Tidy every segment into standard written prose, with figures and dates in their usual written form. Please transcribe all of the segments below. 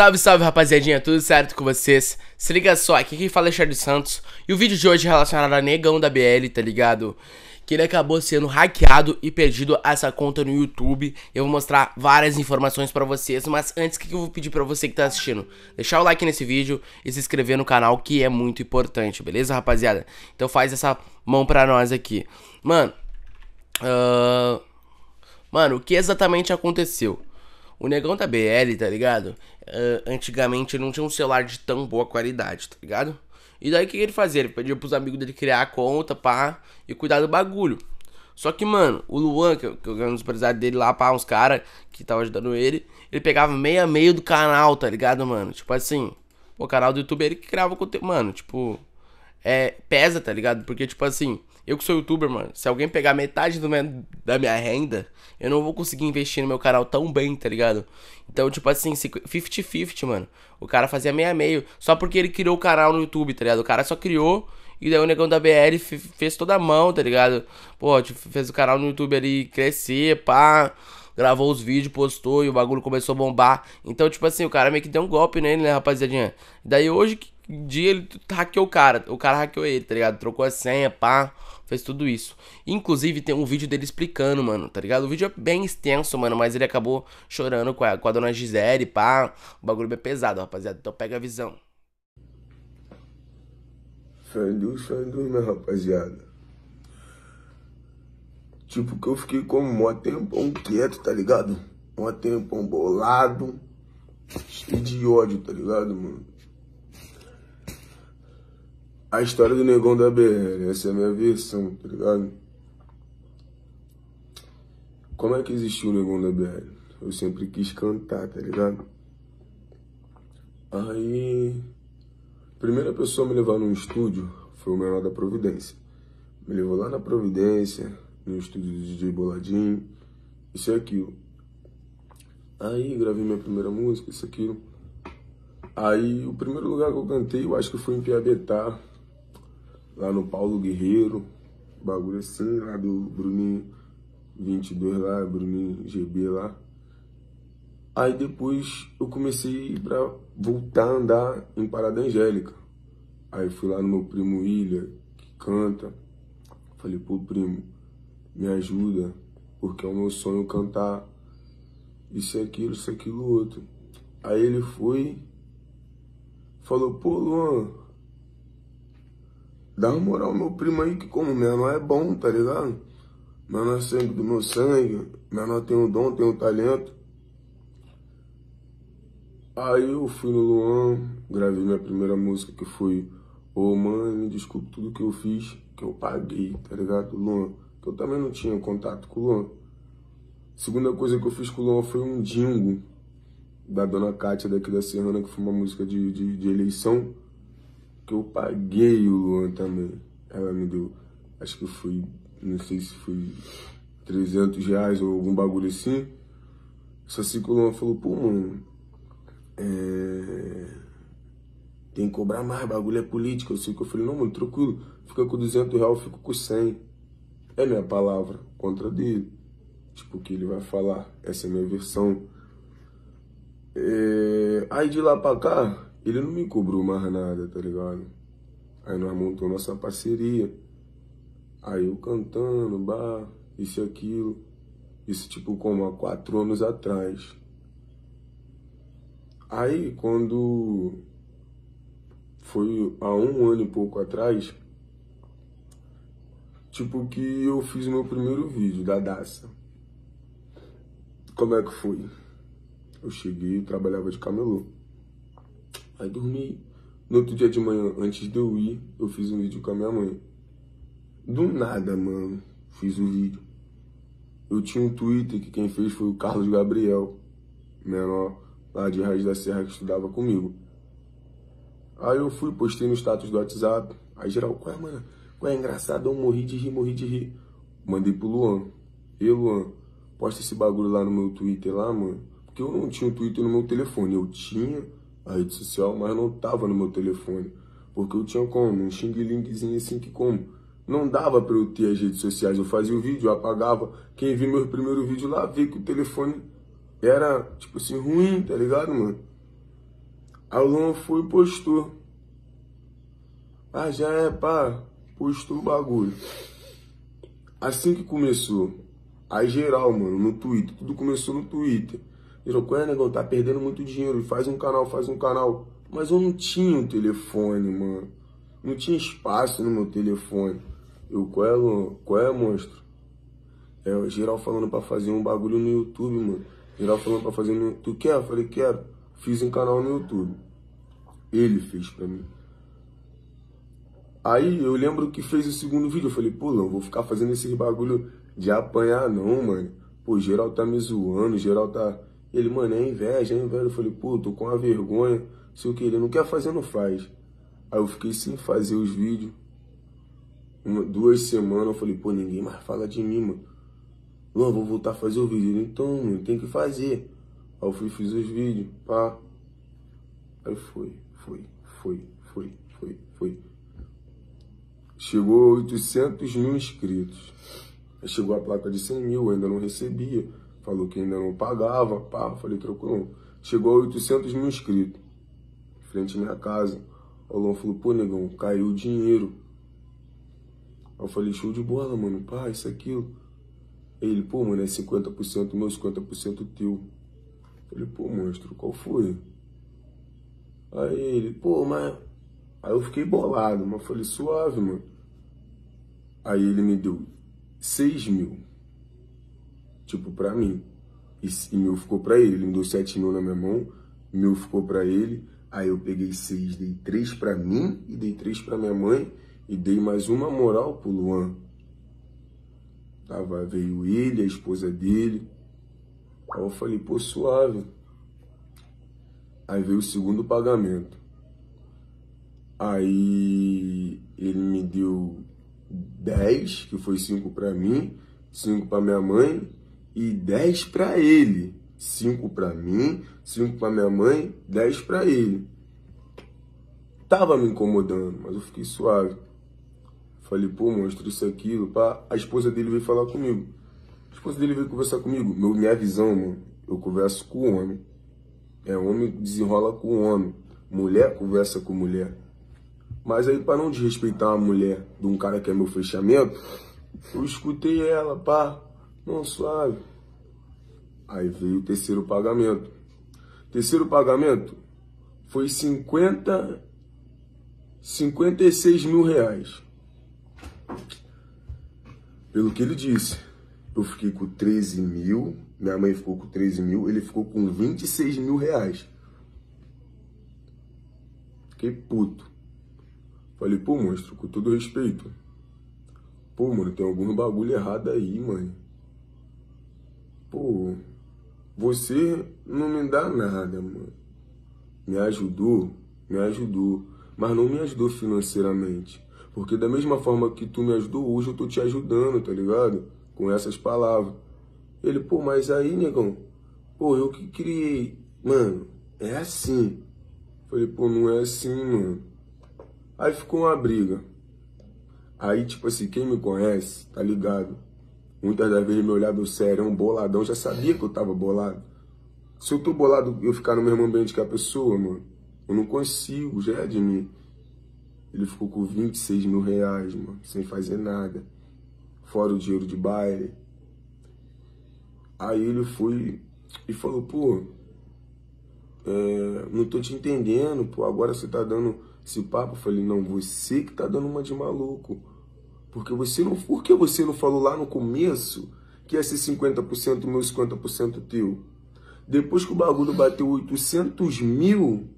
Salve, salve, rapaziadinha, tudo certo com vocês? Se liga só, aqui quem fala é Charles Santos. E o vídeo de hoje é relacionado a Negão da BL, tá ligado? Que ele acabou sendo hackeado e perdido essa conta no YouTube. Eu vou mostrar várias informações pra vocês, mas antes, o que eu vou pedir pra você que tá assistindo? Deixar o like nesse vídeo e se inscrever no canal, que é muito importante, beleza, rapaziada? Então faz essa mão pra nós aqui. Mano, o que exatamente aconteceu? O Negão da BL, tá ligado? Antigamente não tinha um celular de tão boa qualidade, tá ligado? E daí o que ele fazia? Ele pedia pros amigos dele criar a conta, pá, e cuidar do bagulho. Só que, mano, o Luan, que era um dos empresários dele lá, pá, uns caras que tava ajudando ele, ele pegava meia do canal, tá ligado, mano? Tipo assim, o canal do YouTube, ele que criava o conteúdo, mano, tipo... pesa, tá ligado? Porque, tipo assim, eu que sou youtuber, mano, se alguém pegar metade da minha renda, eu não vou conseguir investir no meu canal tão bem, tá ligado? Então, tipo assim, 50-50, mano. O cara fazia meia-meio, só porque ele criou o canal no YouTube, tá ligado? O cara só criou, e daí o Negão da BL fez toda a mão, tá ligado? Pô, tipo, fez o canal no YouTube ali crescer, pá, gravou os vídeos, postou, e o bagulho começou a bombar. Então, tipo assim, o cara meio que deu um golpe nele, né, rapaziadinha? Daí hoje que dia ele hackeou o cara hackeou ele, tá ligado? Trocou a senha, pá, fez tudo isso. Inclusive tem um vídeo dele explicando, mano, tá ligado? O vídeo é bem extenso, mano, mas ele acabou chorando com a dona Gisele, pá. O bagulho é bem pesado, rapaziada, então pega a visão. Sandu, né, rapaziada? Tipo que eu fiquei como mó tempão quieto, tá ligado? Mó tempão bolado, cheio de ódio, tá ligado, mano? A história do Negão da BL, essa é a minha versão, tá ligado? Como é que existiu o Negão da BL? Eu sempre quis cantar, tá ligado? Aí, a primeira pessoa a me levar num estúdio foi o Menor da Providência. Me levou lá na Providência, no estúdio do DJ Boladinho, isso e aquilo. Aí, gravei minha primeira música, isso e aquilo. Aí, o primeiro lugar que eu cantei, eu acho que foi em Piabetá, lá no Paulo Guerreiro, bagulho assim, lá do Bruninho 22 lá, Bruninho GB lá. Aí depois eu comecei pra voltar a andar em Parada Angélica. Aí fui lá no meu primo Ilha, que canta. Falei, pô, primo, me ajuda, porque é o meu sonho cantar isso, aquilo, outro. Aí ele foi, falou, pô, Luan, dá uma moral meu primo aí, que como minha mãe é bom, tá ligado? Minha mãe é sangue do meu sangue, minha mãe tem um dom, tem um talento. Aí eu fui no Luan, gravei minha primeira música, que foi Ô, mãe, me desculpe tudo que eu fiz, que eu paguei, tá ligado, Luan? Que eu também não tinha contato com o Luan. Segunda coisa que eu fiz com o Luan foi um dingo da Dona Kátia daqui da Serrana, que foi uma música de eleição, que eu paguei o Luan também. Ela me deu, acho que foi, não sei se foi R$300 ou algum bagulho assim. Só assim que o Luan falou, pô, mano, tem que cobrar mais, bagulho é político. Eu sei que eu falei, não, mano, tranquilo, fica com R$200, eu fico com 100. É minha palavra contra dele. Tipo, o que ele vai falar, essa é a minha versão. Aí de lá pra cá, ele não me cobrou mais nada, tá ligado? Aí nós montamos nossa parceria. Aí eu cantando, bah, isso e aquilo. Isso tipo como há 4 anos atrás. Aí quando foi há 1 ano e pouco atrás, tipo que eu fiz o meu primeiro vídeo da Daça. Como é que foi? Eu cheguei, trabalhava de camelô. Aí dormi. No outro dia de manhã, antes de eu ir, eu fiz um vídeo com a minha mãe. Do nada, mano, fiz o vídeo. Eu tinha um Twitter que quem fez foi o Carlos Gabriel, menor lá de Raiz da Serra, que estudava comigo. Aí eu fui, postei no status do WhatsApp. Aí geral, qual é, mano? Qual é, engraçado? Eu morri de rir. Mandei pro Luan. E Luan, posta esse bagulho lá no meu Twitter lá, mano. Porque eu não tinha o Twitter no meu telefone. Eu tinha a rede social, mas não tava no meu telefone. Porque eu tinha como? Um xing-lingzinho assim que como? Não dava pra eu ter as redes sociais. Eu fazia o vídeo, eu apagava. Quem viu meu primeiro vídeo lá, viu que o telefone era, tipo assim, ruim, tá ligado, mano? Aí o Luan foi e postou. Mas já é pá, postou o bagulho. Assim que começou, aí geral, mano, no Twitter, tudo começou no Twitter. Geral, qual é, negão? Tá perdendo muito dinheiro, faz um canal. Mas eu não tinha um telefone, mano. Não tinha espaço no meu telefone. Eu, qual é, monstro? É, o geral falando pra fazer um bagulho no YouTube, mano. Geral falando pra fazer no... Tu quer? Eu falei, quero. Fiz um canal no YouTube. Ele fez pra mim. Aí eu lembro que fez o segundo vídeo, eu falei, pô, não vou ficar fazendo esse bagulho de apanhar não, mano. Pô, geral tá me zoando, geral tá... Ele, mano, é inveja. Eu falei, pô, tô com uma vergonha, sei o que, ele não quer fazer, não faz. Aí eu fiquei sem fazer os vídeos. 2 semanas, eu falei, pô, ninguém mais fala de mim, mano. Luan, vou voltar a fazer o vídeo. Ele, então, mano, tem que fazer. Aí eu fui, fiz os vídeos, pá. Aí foi. Chegou a 800 mil inscritos. Aí chegou a placa de 100 mil, ainda não recebia. Falou que ainda não pagava, pá. Falei, trocou. Chegou a 800 mil inscritos. Em frente à minha casa. O Luan falou, pô, negão, caiu o dinheiro. Aí eu falei, show de bola, mano, pá, isso, aquilo. Aí ele, pô, mano, é 50% meu, 50% teu. Eu falei, pô, monstro, qual foi? Aí ele, pô, mas... Aí eu fiquei bolado, mas falei, suave, mano. Aí ele me deu 6 mil, tipo, pra mim. E mil ficou pra ele, ele me deu 7 mil na minha mão, mil ficou pra ele. Aí eu peguei 6, dei 3 pra mim e dei 3 pra minha mãe. E dei mais uma moral pro Luan. Veio ele, a esposa dele. Aí eu falei, pô, suave. Aí veio o segundo pagamento. Aí ele me deu 10, que foi 5 pra mim, 5 pra minha mãe e 10 pra ele. 5 pra mim, 5 pra minha mãe, 10 pra ele. Tava me incomodando, mas eu fiquei suave. Falei, pô, monstro, isso, aquilo, pá. A esposa dele veio falar comigo. A esposa dele veio conversar comigo. Minha visão, mano, eu converso com o homem. É, homem desenrola com o homem. Mulher conversa com mulher. Mas aí, para não desrespeitar uma mulher de um cara que é meu fechamento, eu escutei ela, pá, não, suave. Aí veio o terceiro pagamento. Terceiro pagamento foi 56 mil reais. Pelo que ele disse, eu fiquei com 13 mil, minha mãe ficou com 13 mil, ele ficou com 26 mil reais. Fiquei puto. Falei, pô, monstro, com todo respeito. Pô, mano, tem algum bagulho errado aí, mano. Pô, você não me dá nada, mano. Me ajudou. Mas não me ajudou financeiramente. Porque da mesma forma que tu me ajudou, hoje eu tô te ajudando, tá ligado? Com essas palavras. Ele, pô, mas aí, negão, pô, eu que criei. Mano, é assim. Falei, pô, não é assim, mano. Aí ficou uma briga. Aí, tipo assim, quem me conhece, tá ligado? Muitas das vezes me olhava sério, um boladão, já sabia que eu tava bolado. Se eu tô bolado, eu ficar no mesmo ambiente que a pessoa, mano, eu não consigo, já é de mim. Ele ficou com 26 mil reais, mano, sem fazer nada. Fora o dinheiro de baile. Aí ele foi e falou, pô, não tô te entendendo, pô, agora você tá dando... Esse papo, eu falei, não, você que tá dando uma de maluco. Por que você não falou lá no começo que ia ser 50% meu, 50% teu? Depois que o bagulho bateu 800 mil,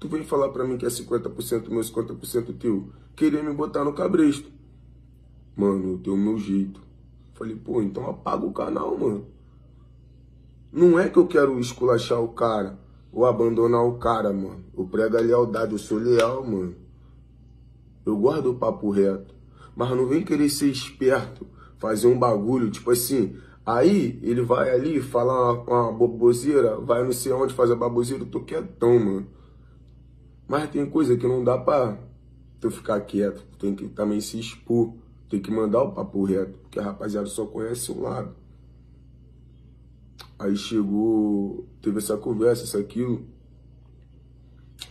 tu vem falar pra mim que é 50% meu, 50% teu? Queria me botar no cabresto. Mano, eu tenho o meu jeito. Falei, pô, então apaga o canal, mano. Não é que eu quero esculachar o cara. Ou abandonar o cara, mano. Eu prego a lealdade, eu sou leal, mano. Eu guardo o papo reto. Mas não vem querer ser esperto, fazer um bagulho, tipo assim. Aí ele vai ali, fala uma baboseira, vai não sei onde, faz a baboseira, eu tô quietão, mano. Mas tem coisa que não dá pra tu ficar quieto. Tem que também se expor. Tem que mandar o papo reto. Porque a rapaziada só conhece um lado. Aí chegou, teve essa conversa, isso, aquilo.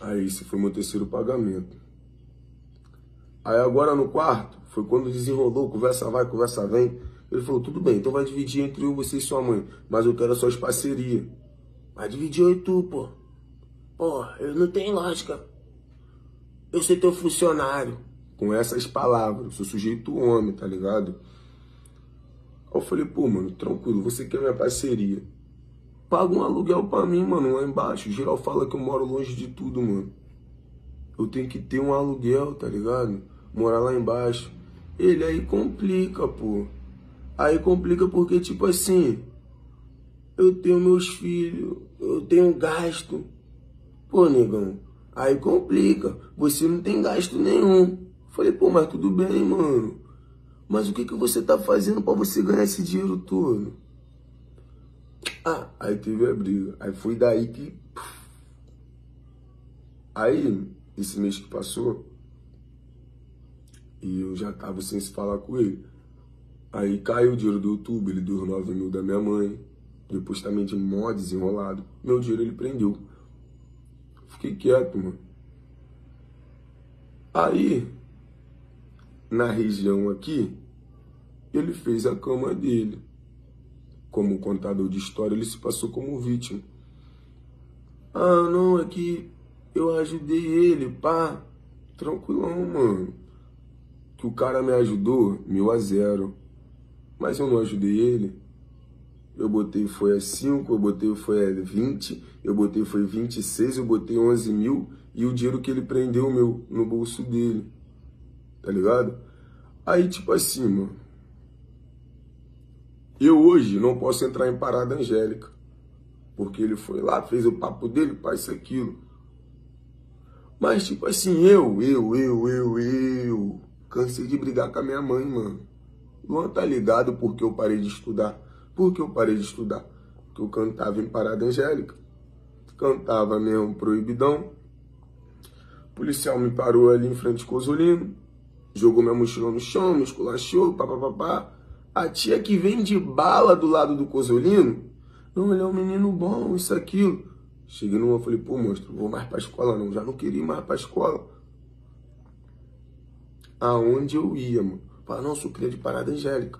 Aí isso foi meu terceiro pagamento. Aí agora no quarto, foi quando desenrolou, conversa vai, conversa vem. Ele falou, tudo bem, então vai dividir entre você e sua mãe, mas eu quero as suas parcerias. Vai dividir eu e tu, pô. Pô, eu não tenho lógica. Eu sei teu funcionário. Com essas palavras, sou sujeito homem, tá ligado? Aí eu falei, pô, mano, tranquilo, você quer minha parceria. Paga um aluguel pra mim, mano, lá embaixo. Geral fala que eu moro longe de tudo, mano. Eu tenho que ter um aluguel, tá ligado? Morar lá embaixo. Ele aí complica, pô. Aí complica porque, tipo assim, eu tenho meus filhos, eu tenho gasto. Pô, negão, aí complica. Você não tem gasto nenhum. Falei, pô, mas tudo bem, mano. Mas o que que você tá fazendo pra você ganhar esse dinheiro todo? Ah, aí teve a briga. Aí foi daí que... Aí, esse mês que passou, e eu já tava sem se falar com ele. Aí caiu o dinheiro do YouTube, ele deu 9.000 da minha mãe. Depois também de mó desenrolado. Meu dinheiro ele prendeu. Fiquei quieto, mano. Aí, na região aqui, ele fez a cama dele. Como contador de história, ele se passou como vítima. Ah, não, é que eu ajudei ele, pá. Tranquilão, mano. Que o cara me ajudou, 1.000 a 0. Mas eu não ajudei ele. Eu botei foi a 5, eu botei foi a 20, eu botei foi 26, eu botei 11.000 e o dinheiro que ele prendeu meu no bolso dele, tá ligado? Aí tipo assim, mano, eu hoje não posso entrar em Parada Angélica, porque ele foi lá, fez o papo dele, pá, isso, aquilo. Mas tipo assim, eu cansei de brigar com a minha mãe, mano. Luan tá ligado porque eu parei de estudar. Por que eu parei de estudar? Porque eu cantava em Parada Angélica. Cantava mesmo proibidão. O policial me parou ali em frente ao Cozolino. Jogou minha mochila no chão, me esculachou, papapá. A tia que vem de bala do lado do Cozolino. Não, ele é um menino bom, isso, aquilo. Cheguei numa, falei, pô, monstro, vou mais pra escola não. Já não queria ir mais pra escola. Aonde eu ia, mano? Falei, não, sou cria de Parada Angélica.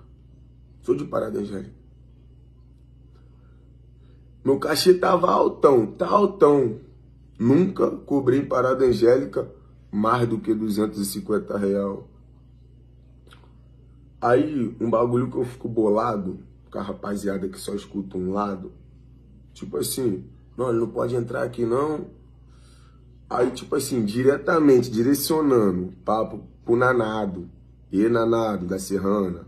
Sou de Parada Angélica. Meu cachê tava altão, tá altão. Nunca cobrei em Parada Angélica mais do que R$250. Aí, um bagulho que eu fico bolado com a rapaziada que só escuta um lado. Tipo assim, não, ele não pode entrar aqui não. Aí, tipo assim, diretamente, direcionando papo pro Nanado. E Nanado, da Serrana.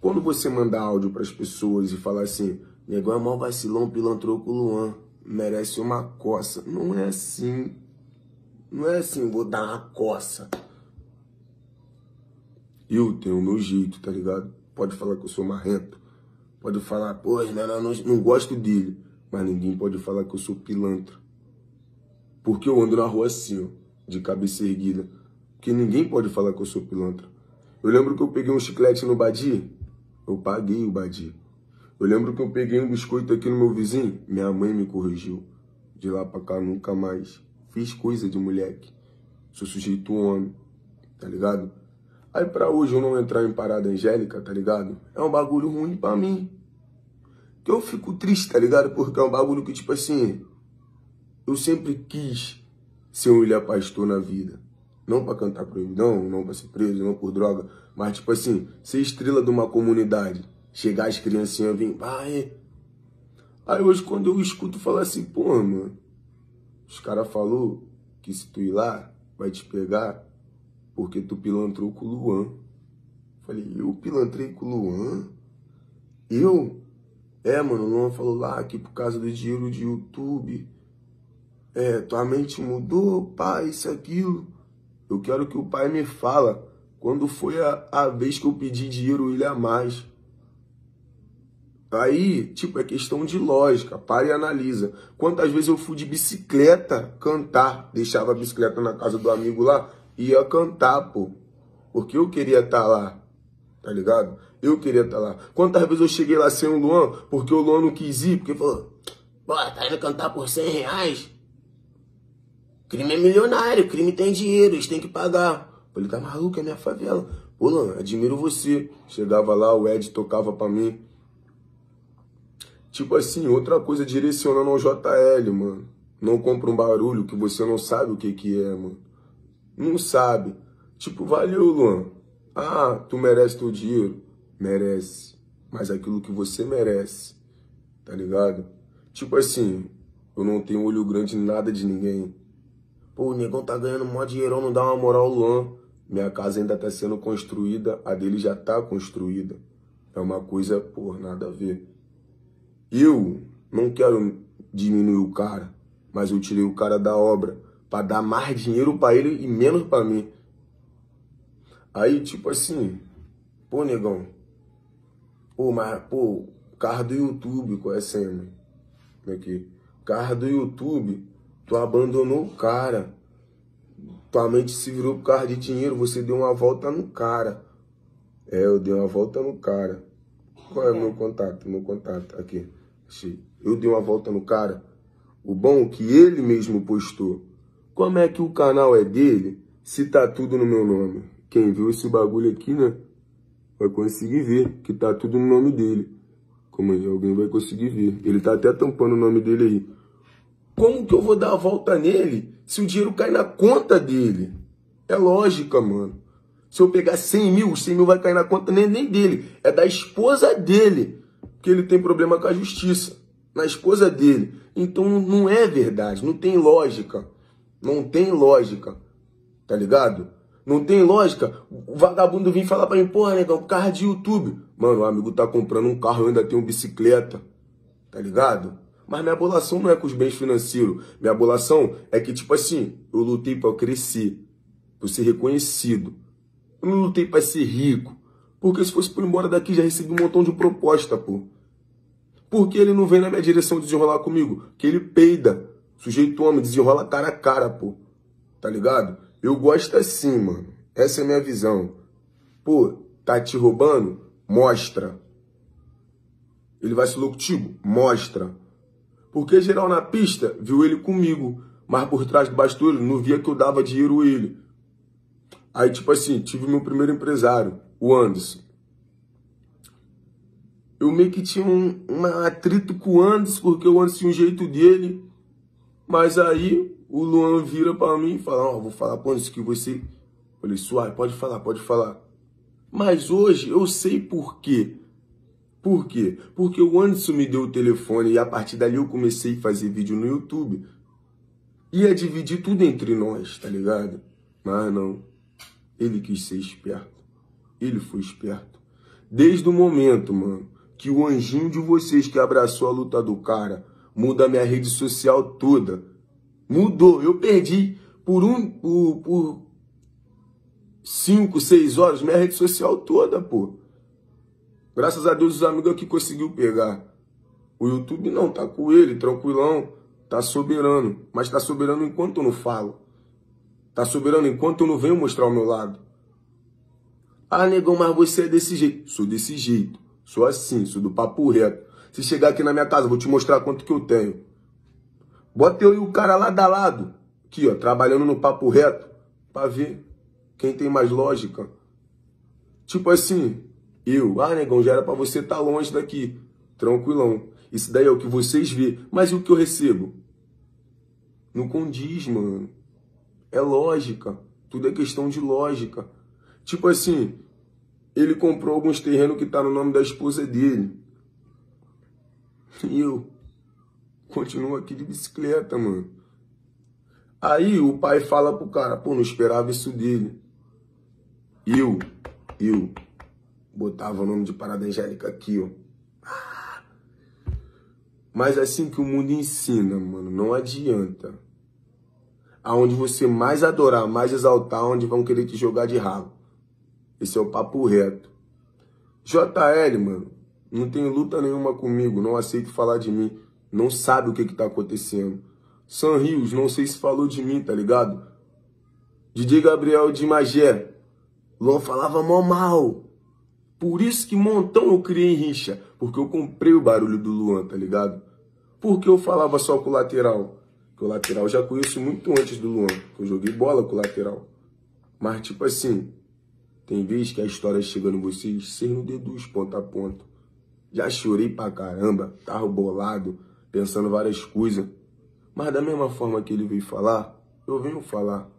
Quando você manda áudio pras pessoas e fala assim... Negão é mó vacilão, pilantrou com o Luan. Merece uma coça. Não é assim. Não é assim, vou dar uma coça. Eu tenho o meu jeito, tá ligado? Pode falar que eu sou marrento. Pode falar, pô, não gosto dele. Mas ninguém pode falar que eu sou pilantra. Porque eu ando na rua assim, ó, de cabeça erguida. Porque ninguém pode falar que eu sou pilantra. Eu lembro que eu peguei um chiclete no Badi. Eu paguei o Badi. Eu lembro que eu peguei um biscoito aqui no meu vizinho. Minha mãe me corrigiu. De lá pra cá, nunca mais. Fiz coisa de moleque. Sou sujeito homem, tá ligado? Aí pra hoje eu não entrar em Parada Angélica, tá ligado? É um bagulho ruim pra mim. Que eu fico triste, tá ligado? Porque é um bagulho que, tipo assim... Eu sempre quis ser um ilha pastor na vida. Não pra cantar proibidão, não pra ser preso, não por droga. Mas, tipo assim, ser estrela de uma comunidade. Chegar as criancinhas, vim, vai. Aí hoje quando eu escuto falar assim, pô, mano, os caras falaram que se tu ir lá, vai te pegar porque tu pilantrou com o Luan. Falei, eu pilantrei com o Luan? Eu? É, mano, o Luan falou lá que por causa do dinheiro de YouTube, é, tua mente mudou, pai, isso, aquilo. Eu quero que o pai me fala quando foi a vez que eu pedi dinheiro ele a mais. Aí, tipo, é questão de lógica, para e analisa. Quantas vezes eu fui de bicicleta cantar, deixava a bicicleta na casa do amigo lá, ia cantar, pô. Porque eu queria estar lá, tá ligado? Eu queria estar lá. Quantas vezes eu cheguei lá sem o Luan, porque o Luan não quis ir, porque falou, bora, tá indo cantar por R$100? Crime é milionário, crime tem dinheiro, eles têm que pagar. Ele tá maluco, é minha favela. Pô, Luan, admiro você. Chegava lá, o Ed tocava pra mim. Tipo assim, outra coisa, direcionando ao JL, mano. Não compra um barulho que você não sabe o que que é, mano. Não sabe. Tipo, valeu, Luan. Ah, tu merece teu dinheiro. Merece. Mas aquilo que você merece. Tá ligado? Tipo assim, eu não tenho olho grande em nada de ninguém. Pô, o Negão tá ganhando mó dinheirão, não dá uma moral, Luan. Minha casa ainda tá sendo construída, a dele já tá construída. É uma coisa, pô, nada a ver. Eu não quero diminuir o cara, mas eu tirei o cara da obra pra dar mais dinheiro pra ele e menos pra mim. Aí, tipo assim, pô, Negão, pô, mas, pô, carro do YouTube, qual é a cena? Como é que? Carro do YouTube, tu abandonou o cara. Tua mente se virou por causa de dinheiro, você deu uma volta no cara. É, eu dei uma volta no cara. Qual é o meu contato? Meu contato, aqui. Achei. Eu dei uma volta no cara. O bom é que ele mesmo postou. Como é que o canal é dele se tá tudo no meu nome? Quem viu esse bagulho aqui, né? Vai conseguir ver que tá tudo no nome dele. Como é? Alguém vai conseguir ver. Ele tá até tampando o nome dele aí. Como que eu vou dar a volta nele se o dinheiro cai na conta dele? É lógica, mano. Se eu pegar 100 mil vai cair na conta nem dele. É da esposa dele, porque ele tem problema com a justiça. Na esposa dele. Então não é verdade, não tem lógica. Não tem lógica, tá ligado? Não tem lógica. O vagabundo vem falar pra mim, porra, Negão, carro de YouTube. Mano, o amigo tá comprando um carro, eu ainda tenho bicicleta, tá ligado? Mas minha abolação não é com os bens financeiros. Minha abolação é que, tipo assim, eu lutei pra crescer, pra ser reconhecido. Eu não lutei pra ser rico. Porque se fosse por embora daqui, já recebi um montão de proposta, pô. Por que ele não vem na minha direção desenrolar comigo? Que ele peida. Sujeito homem, desenrola cara a cara, pô. Tá ligado? Eu gosto assim, mano. Essa é a minha visão. Pô, tá te roubando? Mostra. Ele vai se louco contigo? Mostra. Porque geral na pista viu ele comigo, mas por trás do bastidor não via que eu dava dinheiro a ele. Aí, tipo assim, tive meu primeiro empresário, o Anderson. Eu meio que tinha um atrito com o Anderson, porque o Anderson tinha um jeito dele. Mas aí o Luan vira pra mim e fala, ó, vou falar pro Anderson que você... Eu falei, suave, pode falar, pode falar. Mas hoje eu sei por quê. Por quê? Porque o Anderson me deu o telefone e a partir dali eu comecei a fazer vídeo no YouTube. Ia dividir tudo entre nós, tá ligado? Mas não. Ele quis ser esperto. Ele foi esperto. Desde o momento, mano, que o anjinho de vocês que abraçou a luta do cara muda a minha rede social toda. Mudou. Eu perdi por 5, 6 horas minha rede social toda, pô. Graças a Deus, os amigos aqui conseguiu pegar. O YouTube não, tá com ele, tranquilão. Tá soberano. Mas tá soberano enquanto eu não falo. Tá soberano enquanto eu não venho mostrar o meu lado. Ah, Negão, mas você é desse jeito. Sou desse jeito. Sou assim, sou do papo reto. Se chegar aqui na minha casa, vou te mostrar quanto que eu tenho. Bota eu e o cara lado a lado. Aqui, ó, trabalhando no papo reto. Pra ver quem tem mais lógica. Tipo assim... Eu, ah, Negão, já era pra você estar longe daqui. Tranquilão. Isso daí é o que vocês vê. Mas e o que eu recebo? Não condiz, mano. É lógica. Tudo é questão de lógica. Tipo assim, ele comprou alguns terrenos que tá no nome da esposa dele. E eu continuo aqui de bicicleta, mano. Aí o pai fala pro cara, pô, não esperava isso dele. Eu botava o nome de Parada Angélica aqui, ó. Mas assim que o mundo ensina, mano, não adianta. Aonde você mais adorar, mais exaltar, onde vão querer te jogar de rabo. Esse é o papo reto. JL, mano, não tem luta nenhuma comigo, não aceito falar de mim. Não sabe o que tá acontecendo. San Rios, não sei se falou de mim, tá ligado? Didi Gabriel de Magé. Luan falava mó mal. Por isso que montão eu criei em rixa. Porque eu comprei o barulho do Luan, tá ligado? Porque eu falava só com o lateral. Porque o lateral eu já conheço muito antes do Luan, que eu joguei bola com o lateral. Mas, tipo assim, tem vezes que a história chega em vocês, vocês não deduzem ponto a ponto. Já chorei pra caramba, tava bolado, pensando várias coisas. Mas da mesma forma que ele veio falar, eu venho falar.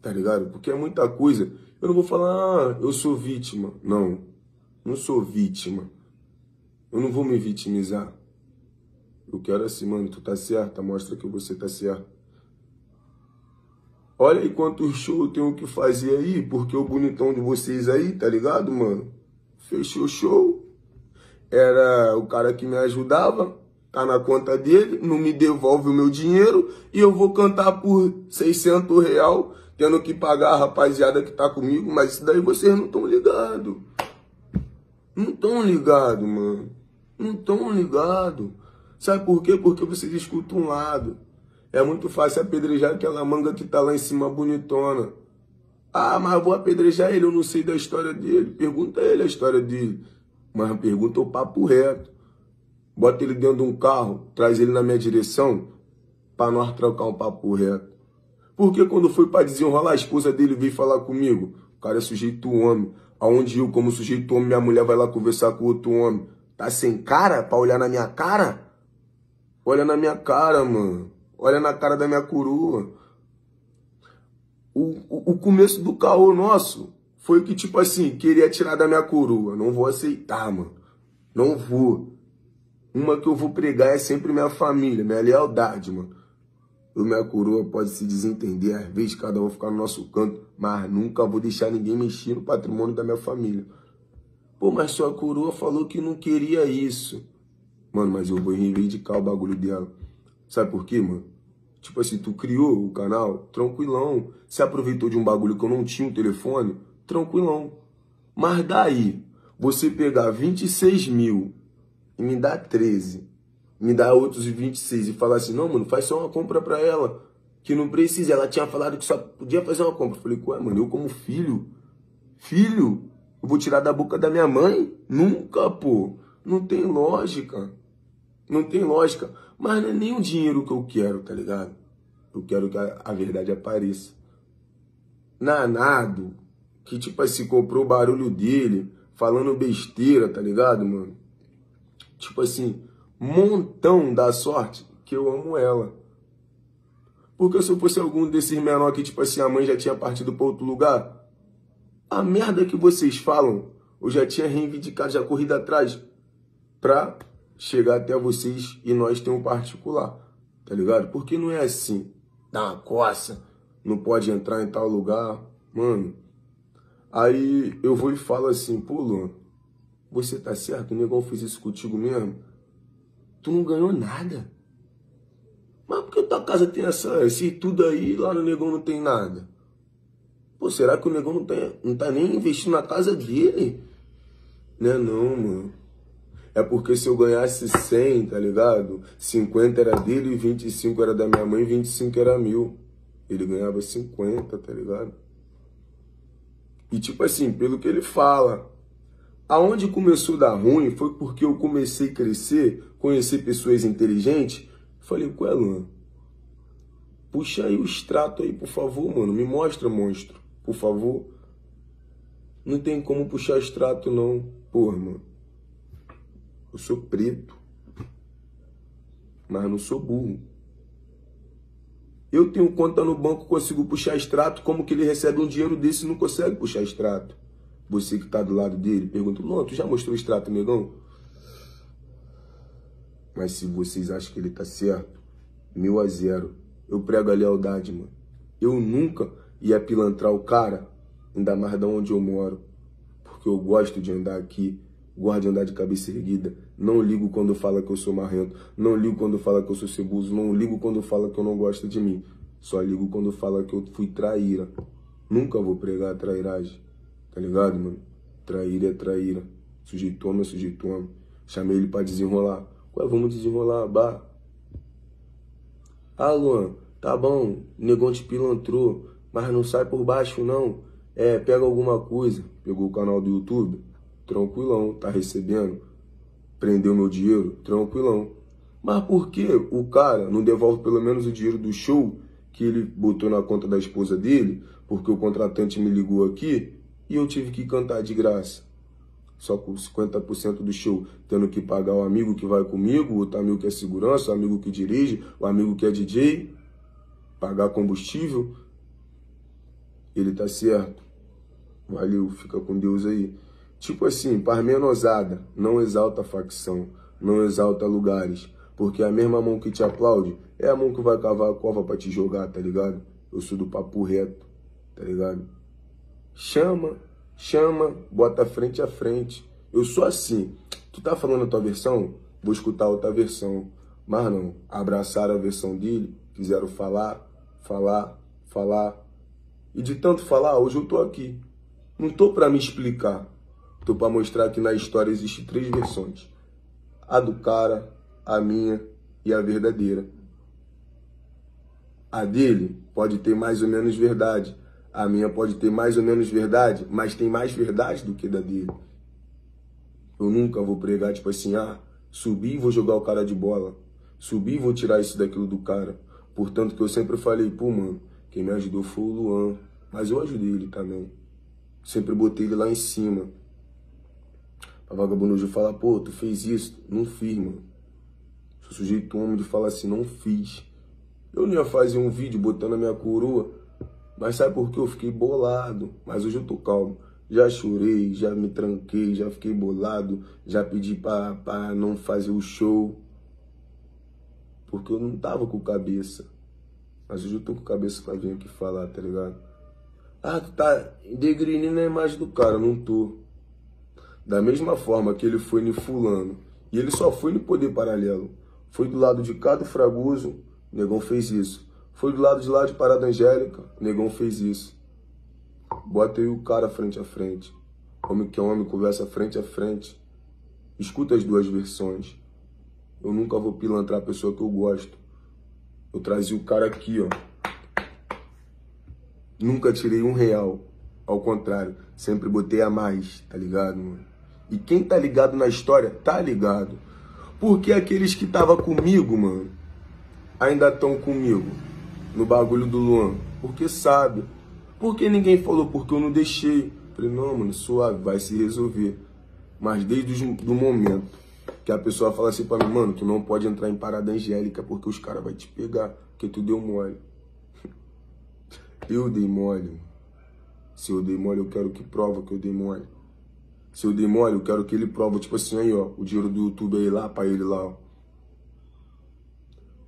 Tá ligado? Porque é muita coisa. Eu não vou falar, ah, eu sou vítima. Não, não sou vítima. Eu não vou me vitimizar. Eu quero assim, mano, tu tá certa, mostra que você tá certa. Olha aí quanto show eu tenho que fazer aí, porque o bonitão de vocês aí, tá ligado, mano? Fechou o show, era o cara que me ajudava, tá na conta dele, não me devolve o meu dinheiro e eu vou cantar por 600 real, tendo que pagar a rapaziada que tá comigo, mas isso daí vocês não tão ligado. Não tão ligado, mano. Não tão ligado. Sabe por quê? Porque vocês escutam um lado. É muito fácil apedrejar aquela manga que tá lá em cima bonitona. Ah, mas vou apedrejar ele, eu não sei da história dele. Pergunta a ele a história dele. Mas pergunta o papo reto. Bota ele dentro de um carro, traz ele na minha direção, pra nós trocar um papo reto. Porque quando foi pra desenrolar, a esposa dele veio falar comigo. O cara é sujeito homem. Aonde eu, como sujeito homem, minha mulher vai lá conversar com outro homem. Tá sem cara pra olhar na minha cara? Olha na minha cara, mano. Olha na cara da minha coroa. O começo do caô nosso foi que, tipo assim, queria tirar da minha coroa. Não vou aceitar, mano. Não vou. Uma que eu vou pregar é sempre minha família, minha lealdade, mano. Eu e minha coroa pode se desentender. Às vezes cada um ficar no nosso canto, mas nunca vou deixar ninguém mexer no patrimônio da minha família. Pô, mas sua coroa falou que não queria isso. Mano, mas eu vou reivindicar o bagulho dela. Sabe por quê, mano? Tipo assim, tu criou o canal, tranquilão. Se aproveitou de um bagulho que eu não tinha um telefone, tranquilão. Mas daí, você pegar 26 mil e me dar 13, me dar outros 26 e falar assim, não, mano, faz só uma compra pra ela, que não precisa. Ela tinha falado que só podia fazer uma compra. Eu falei, ué, mano, eu como filho, eu vou tirar da boca da minha mãe? Nunca, pô. Não tem lógica. Não tem lógica, mas não é nem o dinheiro que eu quero, tá ligado? Eu quero que a verdade apareça. Nanado, que tipo assim, comprou o barulho dele, falando besteira, tá ligado, mano? Tipo assim, montão da sorte que eu amo ela. Porque se eu fosse algum desses menor que tipo assim, a mãe já tinha partido pra outro lugar, a merda que vocês falam, eu já tinha reivindicado, já corrido atrás pra chegar até vocês e nós ter um particular, tá ligado? Porque não é assim, dá uma coça, não pode entrar em tal lugar, mano. Aí eu vou e falo assim, pô, Luan, você tá certo? O Negão fez isso contigo mesmo? Tu não ganhou nada. Mas por que tua casa tem esse tudo aí e lá no Negão não tem nada? Pô, será que o Negão não tá nem investindo na casa dele? Né não, mano. É porque se eu ganhasse 100, tá ligado? 50 era dele, 25 era da minha mãe, 25 era mil. Ele ganhava 50, tá ligado? E tipo assim, pelo que ele fala, aonde começou a dar ruim foi porque eu comecei a crescer, conhecer pessoas inteligentes. Falei, ué, Luan, puxa aí o extrato aí, por favor, mano. Me mostra, monstro, por favor. Não tem como puxar extrato, não. Porra, mano. Eu sou preto, mas não sou burro. Eu tenho conta no banco, consigo puxar extrato. Como que ele recebe um dinheiro desse e não consegue puxar extrato? Você que tá do lado dele, pergunta, Luan, tu já mostrou extrato, Negão? Mas se vocês acham que ele tá certo, 1000 a 0. Eu prego a lealdade, mano. Eu nunca ia pilantrar o cara, ainda mais da onde eu moro, porque eu gosto de andar aqui. Guarde andar de cabeça erguida. Não ligo quando fala que eu sou marrento. Não ligo quando fala que eu sou ceboso. Não ligo quando fala que eu não gosto de mim. Só ligo quando fala que eu fui traíra. Nunca vou pregar trairagem. Tá ligado, mano? Traíra é traíra. Sujeito homem é sujeito homem. Chamei ele pra desenrolar. Ué, vamos desenrolar, bah. Ah, Luan, tá bom. O Negão te pilantrou. Mas não sai por baixo, não. É, pega alguma coisa. Pegou o canal do YouTube. Tranquilão, tá recebendo? Prendeu meu dinheiro? Tranquilão. Mas por que o cara não devolve pelo menos o dinheiro do show que ele botou na conta da esposa dele? Porque o contratante me ligou aqui e eu tive que cantar de graça. Só com 50% do show, tendo que pagar o amigo que vai comigo, o amigo que é segurança, o amigo que dirige, o amigo que é DJ, pagar combustível. Ele tá certo. Valeu, fica com Deus aí. Tipo assim, parmenosada, não exalta facção, não exalta lugares. Porque a mesma mão que te aplaude é a mão que vai cavar a cova pra te jogar, tá ligado? Eu sou do papo reto, tá ligado? Chama, chama, bota frente a frente. Eu sou assim. Tu tá falando a tua versão? Vou escutar outra versão. Mas não, abraçaram a versão dele, quiseram falar, falar, falar. E de tanto falar, hoje eu tô aqui. Não tô pra me explicar. Tô pra mostrar que na história existe três versões. A do cara, a minha e a verdadeira. A dele pode ter mais ou menos verdade. A minha pode ter mais ou menos verdade, mas tem mais verdade do que da dele. Eu nunca vou pregar, tipo assim, ah, subi e vou jogar o cara de bola. Subi e vou tirar isso daquilo do cara. Portanto, que eu sempre falei, pô, mano, quem me ajudou foi o Luan. Mas eu ajudei ele também. Sempre botei ele lá em cima. A vagabunda hoje fala, pô, tu fez isso? Não fiz, mano. Sou sujeito homem de falar assim, não fiz. Eu não ia fazer um vídeo botando a minha coroa. Mas sabe por que eu fiquei bolado? Mas hoje eu tô calmo. Já chorei, já me tranquei, já fiquei bolado. Já pedi pra não fazer o show. Porque eu não tava com cabeça. Mas hoje eu tô com cabeça pra vir aqui falar, tá ligado? Ah, tu tá degrinando a imagem do cara. Não tô. Da mesma forma que ele foi no fulano. E ele só foi no poder paralelo. Foi do lado de cá do Fragoso, o Negão fez isso. Foi do lado de lá de Parada Angélica, o Negão fez isso. Bota aí o cara frente a frente. Homem que é homem, conversa frente a frente. Escuta as duas versões. Eu nunca vou pilantrar a pessoa que eu gosto. Eu trazia o cara aqui, ó. Nunca tirei R$1. Ao contrário, sempre botei a mais, tá ligado, mano? E quem tá ligado na história, tá ligado. Porque aqueles que tava comigo, mano, ainda estão comigo no bagulho do Luan. Porque sabe. Porque ninguém falou, porque eu não deixei. Falei, não, mano, suave, vai se resolver. Mas desde o momento que a pessoa fala assim pra mim, mano, tu não pode entrar em Parada Angélica porque os caras vão te pegar, porque tu deu mole. Eu dei mole. Se eu dei mole, eu quero que prova que eu dei mole. Se eu dei mole, eu quero que ele prova, tipo assim, aí, ó, o dinheiro do YouTube aí lá, pra ele lá, ó.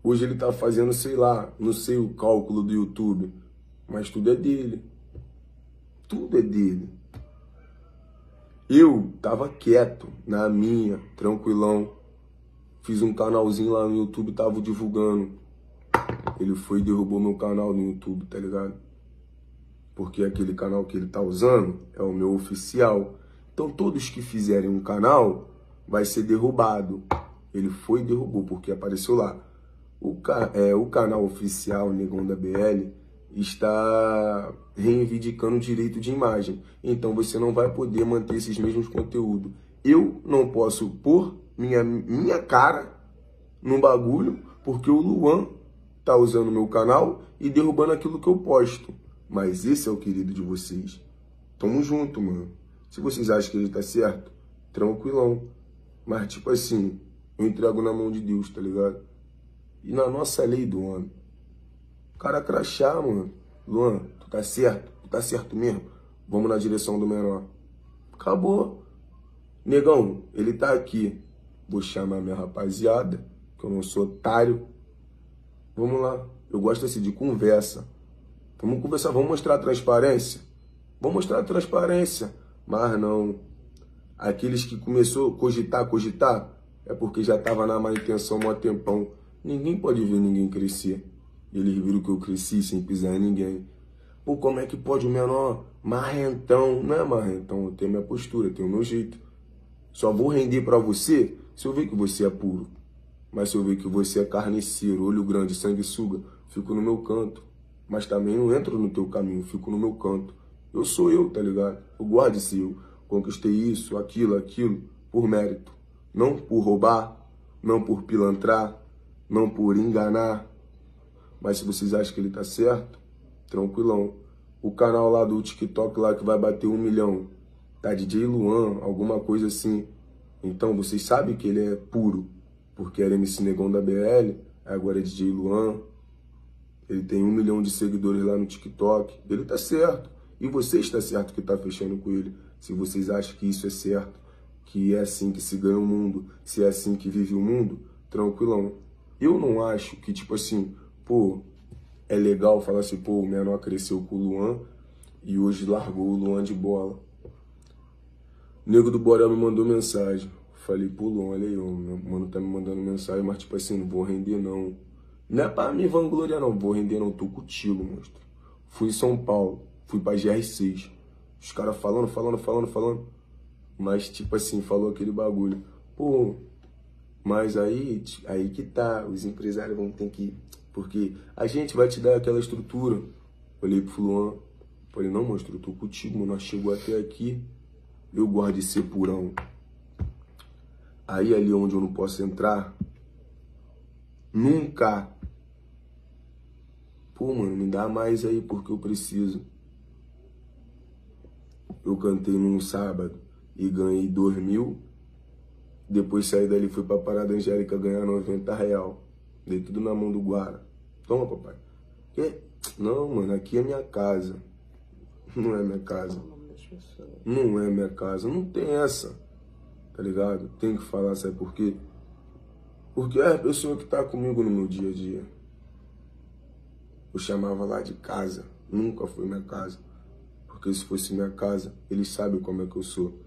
Hoje ele tá fazendo, sei lá, não sei o cálculo do YouTube, mas tudo é dele. Tudo é dele. Eu tava quieto, na minha, tranquilão. Fiz um canalzinho lá no YouTube, tava divulgando. Ele foi e derrubou meu canal no YouTube, tá ligado? Porque aquele canal que ele tá usando é o meu oficial. Então todos que fizerem um canal vai ser derrubado. Ele foi e derrubou, porque apareceu lá. O canal oficial Negão da BL está reivindicando o direito de imagem. Então você não vai poder manter esses mesmos conteúdos. Eu não posso pôr minha cara num bagulho, porque o Luan tá usando o meu canal e derrubando aquilo que eu posto. Mas esse é o querido de vocês. Tamo junto, mano. Se vocês acham que ele tá certo, tranquilão. Mas, tipo assim, eu entrego na mão de Deus, tá ligado? E na nossa lei do homem. O cara crachá, mano. Luan, tu tá certo? Tu tá certo mesmo? Vamos na direção do menor. Acabou. Negão, ele tá aqui. Vou chamar minha rapaziada, que eu não sou otário. Vamos lá. Eu gosto assim de conversa. Vamos conversar, vamos mostrar a transparência. Vamos mostrar a transparência. Mas não. Aqueles que começou a cogitar, é porque já tava na má intenção há um tempão. Ninguém pode ver ninguém crescer. Eles viram que eu cresci sem pisar em ninguém. Pô, como é que pode o menor? Marrentão. Não é marrentão, eu tenho minha postura, eu tenho o meu jeito. Só vou render pra você se eu ver que você é puro. Mas se eu ver que você é carniceiro, olho grande, sanguessuga, fico no meu canto. Mas também não entro no teu caminho, fico no meu canto. Eu sou eu, tá ligado? Eu guardo esse eu. Conquistei isso, aquilo, por mérito. Não por roubar, não por pilantrar, não por enganar. Mas se vocês acham que ele tá certo, tranquilão. O canal lá do TikTok lá que vai bater 1 milhão, tá DJ Luan, alguma coisa assim. Então vocês sabem que ele é puro, porque era MC Negão da BL, agora é DJ Luan. Ele tem 1 milhão de seguidores lá no TikTok. Ele tá certo. E você está certo que tá fechando com ele. Se vocês acham que isso é certo, que é assim que se ganha o mundo, se é assim que vive o mundo, tranquilão. Eu não acho que, tipo assim, pô, é legal falar assim, pô, o menor cresceu com o Luan e hoje largou o Luan de bola. O nego do Borel me mandou mensagem. Falei, pô, Luan, olha aí, meu mano tá me mandando mensagem, mas tipo assim, não vou render não. Não é pra me vangloriar não, vou render não, tô contigo, monstro. Fui em São Paulo, fui pra GR6. Os caras falando. Mas tipo assim, falou aquele bagulho. Pô, mas aí que tá, os empresários vão ter que... Porque a gente vai te dar aquela estrutura. Olhei pro Luan, falei, não, monstro, eu tô contigo, mano. Nós chegou até aqui, eu guardo esse purão. Aí ali onde eu não posso entrar, nunca. Pô, mano, me dá mais aí, porque eu preciso. Eu cantei num sábado e ganhei 2 mil. Depois saí dali, fui pra Parada Angélica ganhar 90 real. Dei tudo na mão do guarda. Toma, papai. Que? Não, mano, aqui é minha casa. Não é minha casa. Não é minha casa. Não tem essa. Tá ligado? Tem que falar, sabe por quê? Porque é a pessoa que tá comigo no meu dia a dia. Eu chamava lá de casa. Nunca foi minha casa. Porque se fosse minha casa, eles sabem como é que eu sou.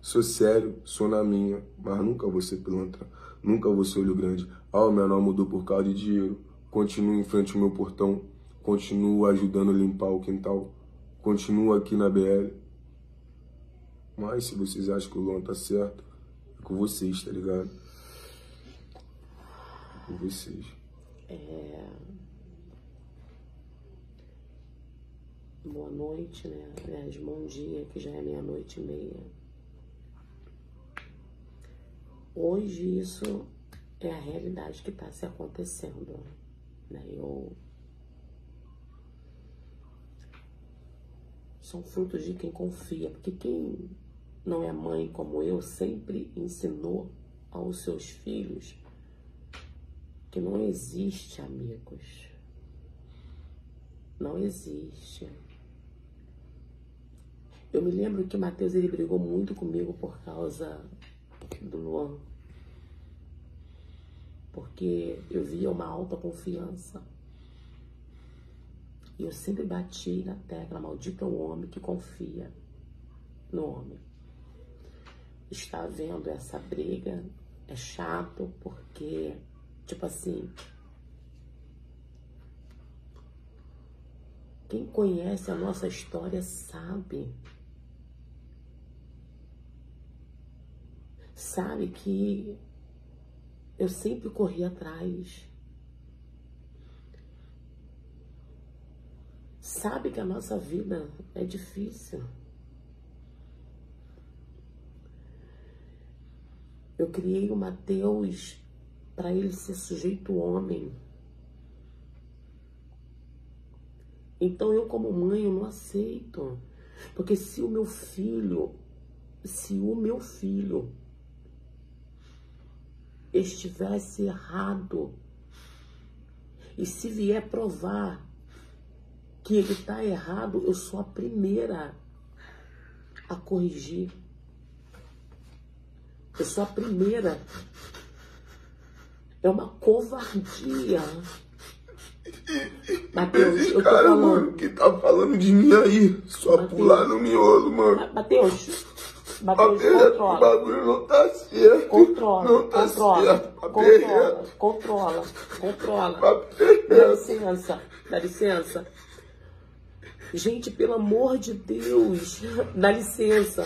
Sou sério, sou na minha, mas nunca vou ser pilantra. Nunca vou ser olho grande. Ah, o menor mudou por causa de dinheiro. Continuo em frente ao meu portão. Continuo ajudando a limpar o quintal. Continuo aqui na BL. Mas se vocês acham que o Luan tá certo, é com vocês, tá ligado? É com vocês. É... Boa noite, né? Aliás, bom dia, que já é meia-noite e meia. Hoje isso é a realidade que está se acontecendo, né? São frutos de quem confia, porque quem não é mãe como eu sempre ensinou aos seus filhos que não existe amigos, não existe. Eu me lembro que o Matheus, ele brigou muito comigo por causa do Luan, porque eu via uma alta confiança e eu sempre bati na tecla, maldito é o homem que confia no homem. Está vendo essa briga? É chato porque, tipo assim, quem conhece a nossa história sabe. Sabe que eu sempre corri atrás. Sabe que a nossa vida é difícil. Eu criei o Matheus para ele ser sujeito homem. Então eu, como mãe, eu não aceito. Porque se o meu filho estivesse errado e se vier provar que ele está errado, eu sou a primeira a corrigir. Eu sou a primeira. É uma covardia. Matheus, eu tô falando. Mano, que tá falando de mim aí? Só Matheus, pular no miolo, mano. Matheus. Matheus, controla. O bagulho não tá certo. Controla. Dá licença. Gente, pelo amor de Deus, dá licença.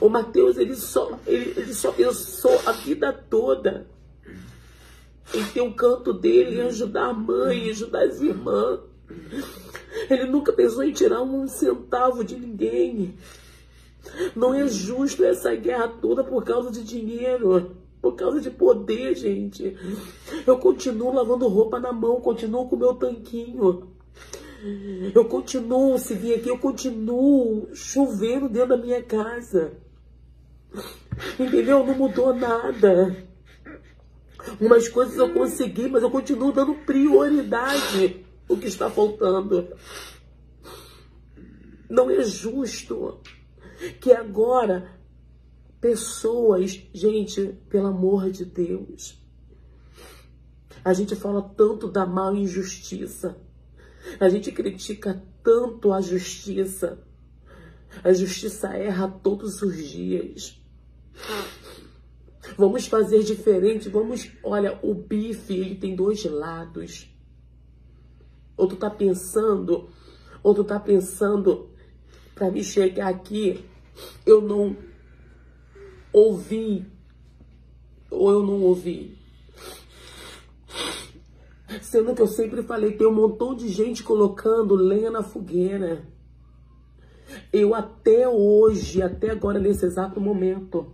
O Matheus, ele só pensou a vida toda em ter um canto dele, em ajudar a mãe, em ajudar as irmãs. Ele nunca pensou em tirar um centavo de ninguém. Não é justo essa guerra toda por causa de dinheiro. por causa de poder, gente. Eu continuo lavando roupa na mão, continuo com o meu tanquinho. Eu continuo, se vir aqui, eu continuo chovendo dentro da minha casa. Entendeu? Não mudou nada. Umas coisas eu consegui, mas eu continuo dando prioridade ao que está faltando. Não é justo que agora pessoas... Gente, pelo amor de Deus, a gente fala tanto da má injustiça. A gente critica tanto a justiça. A justiça erra todos os dias. Vamos fazer diferente, vamos... Olha, o bife, ele tem dois lados. Ou tu tá pensando, pra me chegar aqui, eu não ouvi, ou eu não ouvi. Sendo que eu sempre falei, tem um montão de gente colocando lenha na fogueira. Eu até hoje, até agora, nesse exato momento,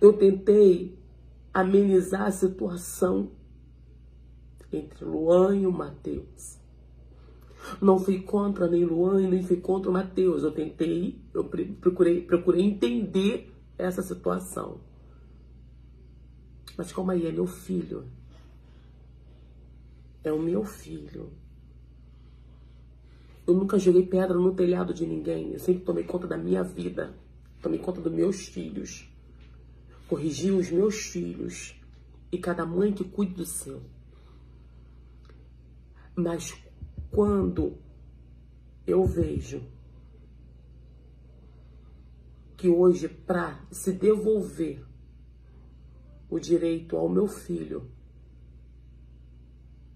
eu tentei amenizar a situação entre Luan e o Matheus. Não fui contra nem Luan e nem fui contra o Matheus. Eu procurei entender essa situação. Mas calma aí, é meu filho. É o meu filho. Eu nunca joguei pedra no telhado de ninguém. Eu sempre tomei conta da minha vida. Tomei conta dos meus filhos. Corrigi os meus filhos. E cada mãe que cuide do seu. Mas quando eu vejo que hoje, para se devolver o direito ao meu filho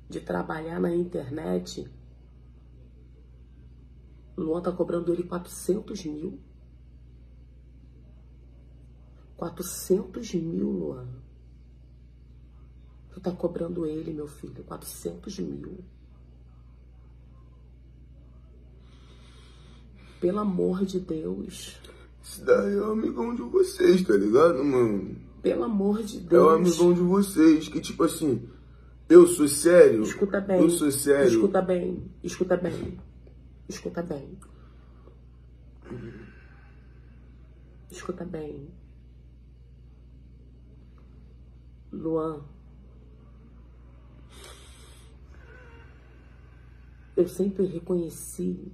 de trabalhar na internet, Luan tá cobrando ele 400 mil. 400 mil, Luan. Tu tá cobrando ele, meu filho, 400 mil. Pelo amor de Deus. Esse daí é o amigão de vocês, tá ligado, mano? Pelo amor de Deus. É o amigão de vocês, que tipo assim, eu sou sério? Escuta bem. Eu sou sério? Escuta bem, escuta bem. Escuta bem. Escuta bem. Luan, eu sempre reconheci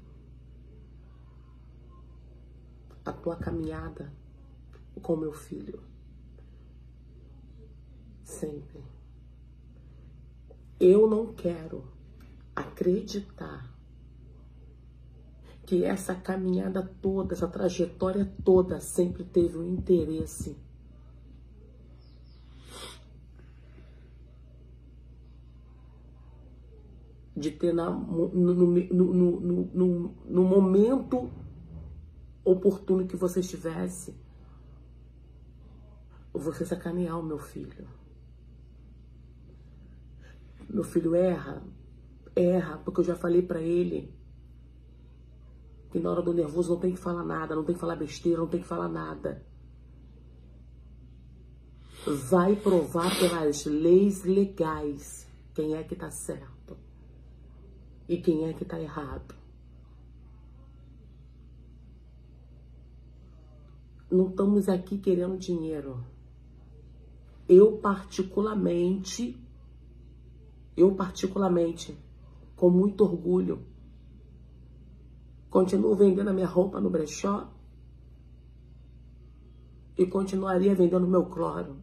a tua caminhada com meu filho. Sempre. Eu não quero acreditar que essa caminhada toda, essa trajetória toda, sempre teve um interesse. De ter no momento oportuno que você estivesse, você sacanear o meu filho. Meu filho erra, porque eu já falei pra ele que na hora do nervoso não tem que falar nada, não tem que falar besteira, não tem que falar nada. Vai provar pelas leis legais quem é que tá certo e quem é que tá errado. Não estamos aqui querendo dinheiro. Eu particularmente, com muito orgulho, continuo vendendo a minha roupa no brechó e continuaria vendendo meu cloro.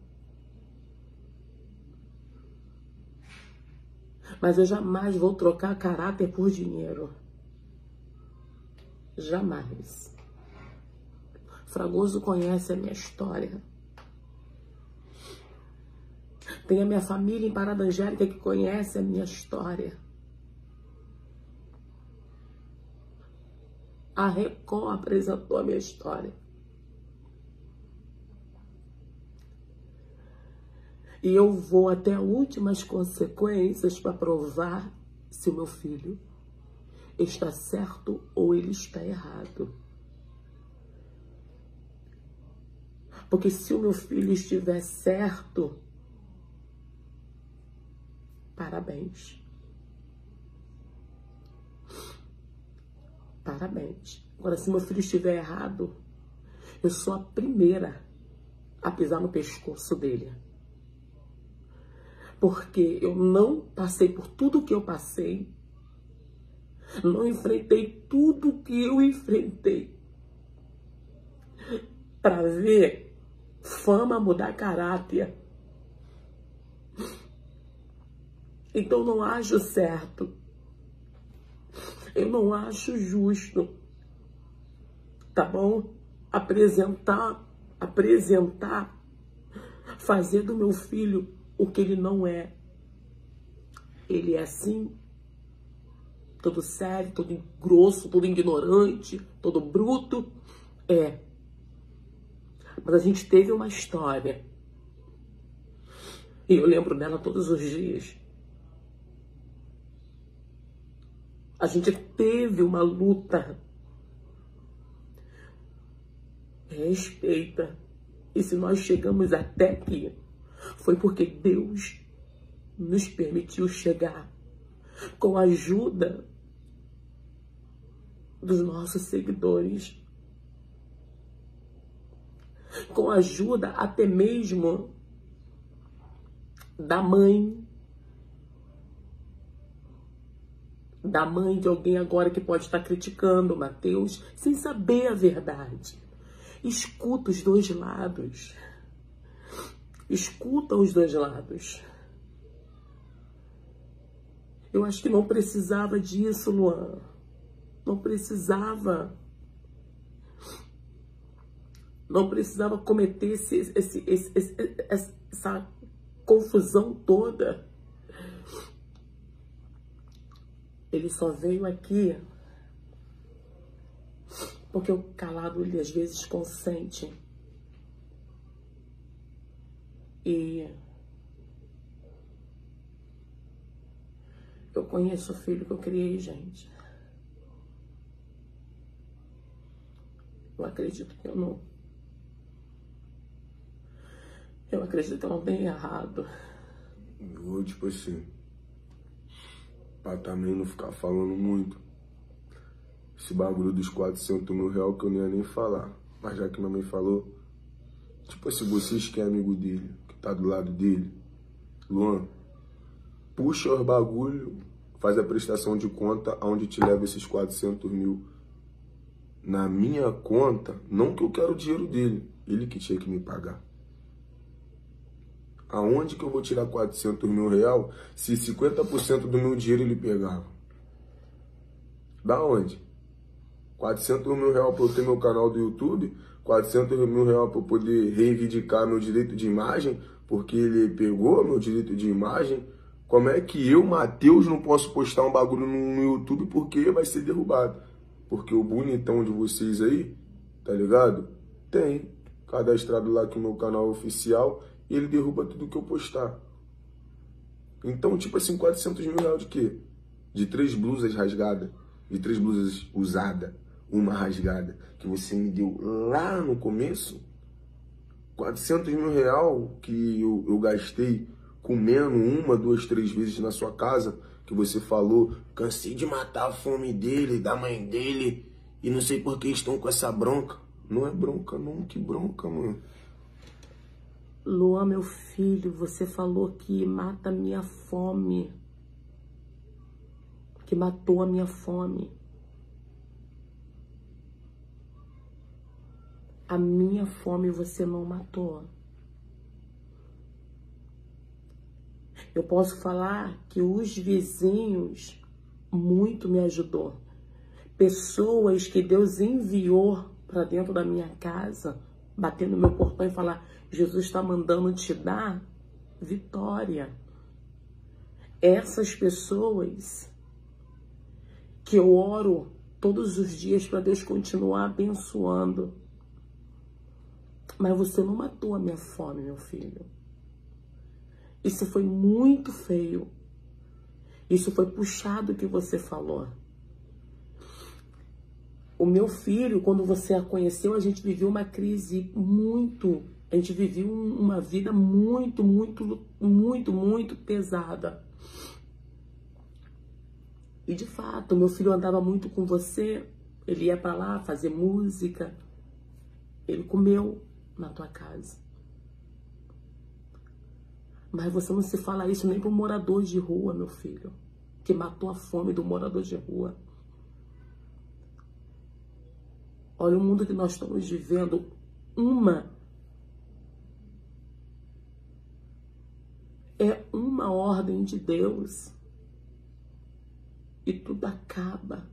Mas eu jamais vou trocar caráter por dinheiro. Jamais. Fragoso conhece a minha história. Tem a minha família em Parada Angélica que conhece a minha história. A Record apresentou a minha história. E eu vou até últimas consequências para provar se o meu filho está certo ou ele está errado. Porque se o meu filho estiver certo, parabéns. Parabéns. Agora, se meu filho estiver errado, eu sou a primeira a pisar no pescoço dele. Porque eu não passei por tudo que eu passei. Não enfrentei tudo que eu enfrentei. Para ver fama mudar caráter. Então não acho certo. Eu não acho justo. Tá bom? Apresentar, fazer do meu filho o que ele não é. Ele é assim, todo sério, todo grosso, todo ignorante, todo bruto. É. Mas a gente teve uma história. E eu lembro dela todos os dias. A gente teve uma luta. Respeita. E se nós chegamos até aqui, foi porque Deus nos permitiu chegar com a ajuda dos nossos seguidores. Com a ajuda até mesmo da mãe de alguém agora que pode estar criticando o Matheus sem saber a verdade. Escuta os dois lados. Escuta os dois lados. Eu acho que não precisava disso, Luan. Não precisava. Não precisava cometer essa confusão toda. Ele só veio aqui porque o calado, ele às vezes consente. E eu conheço o filho que eu criei, gente. Eu acredito que eu não... Eu acredito que eu não tenho errado. Eu, tipo assim, pra também não ficar falando muito, esse bagulho dos 400 mil reais que eu não ia nem falar. Mas já que minha mãe falou, tipo assim, vocês que é amigo dele, que tá do lado dele, Luan, puxa os bagulho, faz a prestação de conta aonde te leva esses 400 mil. Na minha conta, não que eu quero o dinheiro dele, ele que tinha que me pagar. Aonde que eu vou tirar 400 mil reais se 50% do meu dinheiro ele pegava? Da onde? 400 mil reais para eu ter meu canal do YouTube, 400 mil reais para eu poder reivindicar meu direito de imagem, porque ele pegou meu direito de imagem. Como é que eu, Matheus, não posso postar um bagulho no YouTube porque vai ser derrubado? Porque o bonitão de vocês aí, tá ligado? Tem cadastrado lá que o meu canal é oficial. E ele derruba tudo que eu postar. Então, tipo assim, 400 mil reais de quê? De 3 blusas rasgadas. De 3 blusas usadas. 1 rasgada. Que você me deu lá no começo. 400 mil reais que eu gastei comendo 1, 2, 3 vezes na sua casa. Que você falou, cansei de matar a fome dele, da mãe dele. E não sei por que estão com essa bronca. Não é bronca não, que bronca, mano. Luan, meu filho, você falou que mata a minha fome. Que matou a minha fome. A minha fome você não matou. Eu posso falar que os vizinhos muito me ajudou. Pessoas que Deus enviou para dentro da minha casa, bater no meu portão e falar, Jesus está mandando te dar vitória. Essas pessoas que eu oro todos os dias para Deus continuar abençoando. Mas você não matou a minha fome, meu filho. Isso foi muito feio. Isso foi puxado que você falou. O meu filho, quando você a conheceu, a gente viveu uma crise muito A gente vivia uma vida muito pesada. E de fato, meu filho andava muito com você, ele ia pra lá fazer música, ele comeu na tua casa. Mas você não se fala isso nem pro morador de rua, meu filho, que matou a fome do morador de rua. Olha o mundo que nós estamos vivendo, é uma ordem de Deus. E tudo acaba.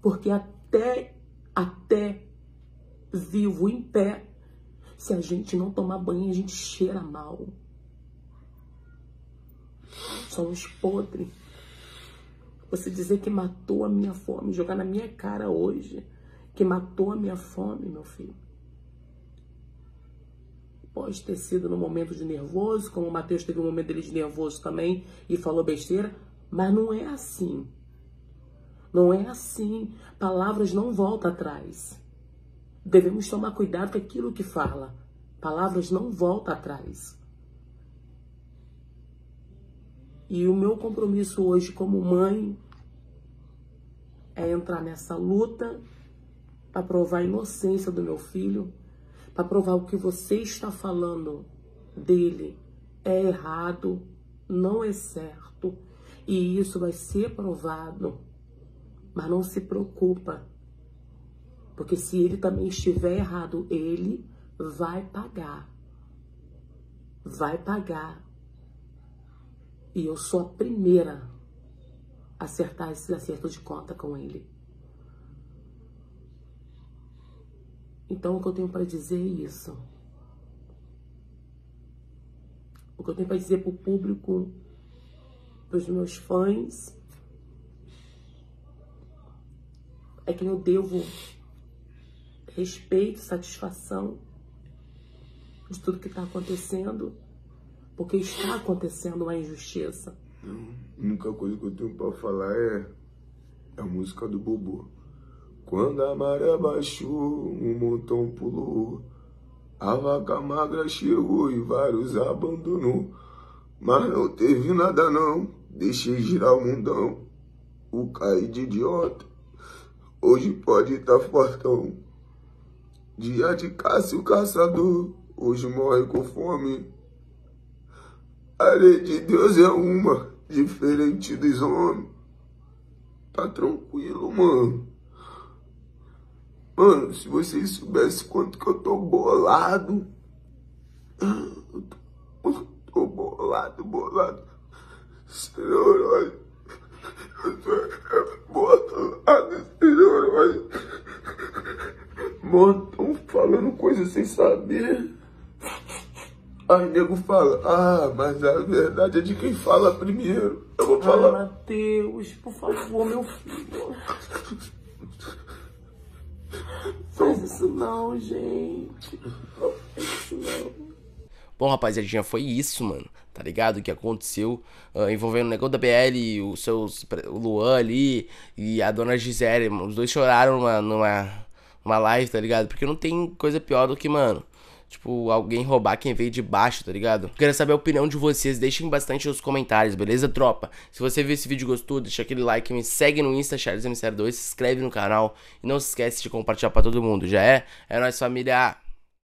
Porque até vivo em pé, se a gente não tomar banho, a gente cheira mal. Somos podres. Você dizer que matou a minha fome, jogar na minha cara hoje, que matou a minha fome, meu filho. Pode ter sido no momento de nervoso, como o Matheus teve um momento dele de nervoso também e falou besteira. Mas não é assim. Não é assim. Palavras não voltam atrás. Devemos tomar cuidado com aquilo que fala. Palavras não voltam atrás. E o meu compromisso hoje como mãe é entrar nessa luta para provar a inocência do meu filho, para provar o que você está falando dele é errado, não é certo. E isso vai ser provado, mas não se preocupa, porque se ele também estiver errado, ele vai pagar. Vai pagar. E eu sou a primeira a acertar esse acerto de conta com ele. Então, o que eu tenho para dizer é isso. O que eu tenho para dizer para o público, para os meus fãs, é que eu devo respeito, satisfação de tudo que está acontecendo, porque está acontecendo uma injustiça. A única coisa que eu tenho para falar é a música do Bubu. Quando a maré baixou, um montão pulou, a vaca magra chegou e vários abandonou, mas não teve nada não. Deixei girar o mundão, o caído idiota, hoje pode tá fortão. Dia de caça o caçador, hoje morre com fome. A lei de Deus é uma, diferente dos homens. Tá tranquilo, mano. Mano, se vocês soubessem quanto que eu tô bolado. Eu tô bolado. Senhor, eu tô bolado, Senhor. Mano, tão falando coisa sem saber. Aí o nego fala, mas a verdade é de quem fala primeiro. Eu vou falar. Matheus, por favor, meu filho. Faz isso não, gente. Faz isso não. Bom, rapaziadinha, foi isso, mano. Tá ligado? O que aconteceu envolvendo o Negão da BL, o Luan ali e a dona Gisele. Os dois choraram numa live, tá ligado? Porque não tem coisa pior do que, mano, tipo, alguém roubar quem veio de baixo, tá ligado? Eu quero saber a opinião de vocês, deixem bastante nos comentários, beleza, tropa? Se você viu esse vídeo e gostou, deixa aquele like, me segue no Insta, charlesmc02, se inscreve no canal e não se esquece de compartilhar pra todo mundo, já é? É nóis, família!